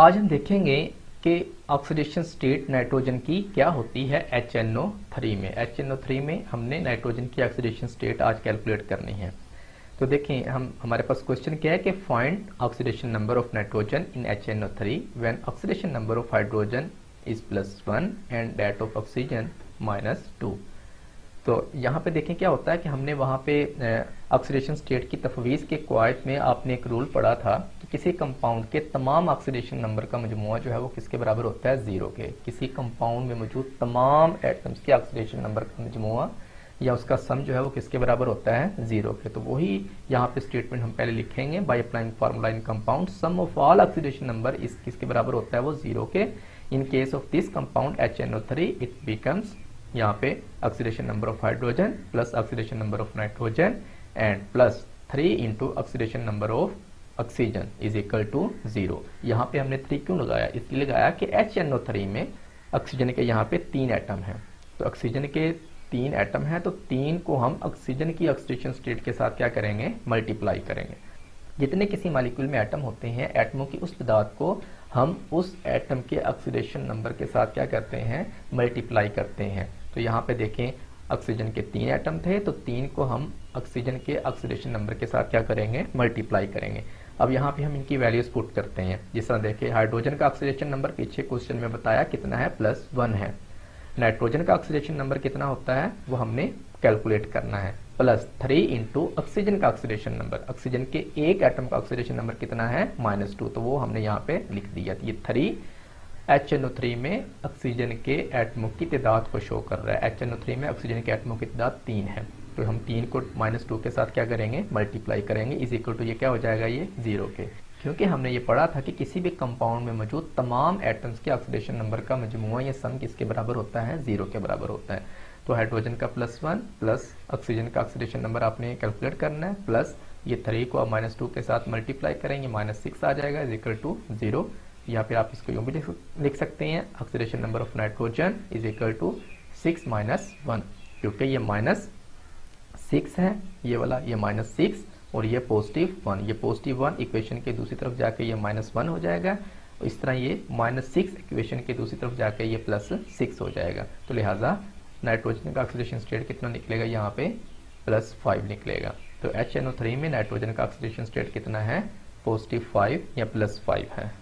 आज हम देखेंगे कि ऑक्सीडेशन स्टेट नाइट्रोजन की क्या होती है HNO3 में। HNO3 में हमने नाइट्रोजन की ऑक्सीडेशन स्टेट आज कैलकुलेट करनी है। तो देखें हमारे पास क्वेश्चन क्या है कि find oxidation number of nitrogen in HNO3 when oxidation number of hydrogen is +1 and that of oxygen -2। तो यहाँ पे देखें क्या होता है कि हमने वहाँ पे ऑक्सीडेशन स्टेट की तफवीज़ के क्वाइट में आपने एक रूल पढ़ा था कि किसी कंपाउंड के तमाम ऑक्सीडेशन नंबर का मजमूआ जो है वो किसके बराबर होता है, ज़ीरो के। किसी कंपाउंड में मौजूद तमाम एटम्स के ऑक्सीडेशन नंबर का मजमूआ या उसका सम जो है वो किसके बराबर होता है, ज़ीरो के। तो वही यहाँ पे स्टेटमेंट हम पहले लिखेंगे, by applying formula in compound sum of all oxidation number is किसके बराबर होता है, वो ज़ीरो के। In case of this compound HNO3 it becomes यहाँ पे oxidation number of hydrogen plus oxidation number of nitrogen and +3 into oxidation number of oxygen is equal to 0। यहाँ पे हमने 3 क्यों लगाया, इसलिए लगाया कि HNO3 में ऑक्सीजन के यहाँ पे 3 एटम हैं। तो ऑक्सीजन के 3 एटम हैं तो 3 को हम ऑक्सीजन की ऑक्सीडेशन स्टेट के साथ क्या करेंगे, मल्टीप्लाई करेंगे। जितने किसी मालिक्यूल में एटम होते हैं, एटमों की उस तादाद को हम उस एटम के ऑक्सीडेशन नंबर के साथ क्या करते हैं, मल्टीप्लाई करते हैं। तो यहाँ पे देखें ऑक्सीजन के 3 एटम थे तो 3 को हम ऑक्सीजन के ऑक्सीडेशन नंबर के साथ क्या करेंगे, मल्टीप्लाई करेंगे। अब यहाँ पे हम इनकी वैल्यूज पुट करते हैं। जिस तरह देखें हाइड्रोजन का ऑक्सीडेशन नंबर पीछे क्वेश्चन में बताया कितना है, +1 है। नाइट्रोजन का ऑक्सीडेशन नंबर कितना होता है वो हमने कैलकुलेट करना है, +3 इंटू ऑक्सीजन का ऑक्सीडेशन नंबर। ऑक्सीजन के एक एटम का ऑक्सीडेशन नंबर कितना है, -2, तो वो हमने यहाँ पे लिख दिया। ये 3 HNO3 में ऑक्सीजन के एटमों की तादाद को शो कर रहा है। HNO3 में ऑक्सीजन के एटमों की तादाद 3 है तो हम 3 को -2 के साथ क्या करेंगे, मल्टीप्लाई करेंगे। इज इक्वल टू ये क्या हो जाएगा, ये 0 के। क्योंकि हमने ये पढ़ा था कि किसी भी कंपाउंड में मौजूद तमाम एटम्स के ऑक्सीडेशन नंबर का मजमूआ या सम किसके बराबर होता है, 0 के बराबर होता है। तो हाइड्रोजन का +1 प्लस ऑक्सीजन का ऑक्सीडेशन नंबर आपने कैलकुलेट करना है, प्लस ये 3 को आप -2 के साथ मल्टीप्लाई करेंगे, -6 आ जाएगा, इज इक्वल टू 0। या फिर आप इसको यूँ भी लिख सकते हैं, oxidation number of nitrogen is equal to 6 - 1, क्योंकि ये -6 है ये वाला, ये -6 और ये +1। ये +1 इक्वेशन के दूसरी तरफ जाके ये -1 हो जाएगा। इस तरह ये -6 इक्वेशन के दूसरी तरफ जाके ये +6 हो जाएगा। तो लिहाजा नाइट्रोजन का ऑक्सीडेशन स्टेट कितना निकलेगा, यहाँ पे +5 निकलेगा। तो HNO3 में नाइट्रोजन का ऑक्सीडेशन स्टेट कितना है, +5 या +5 है।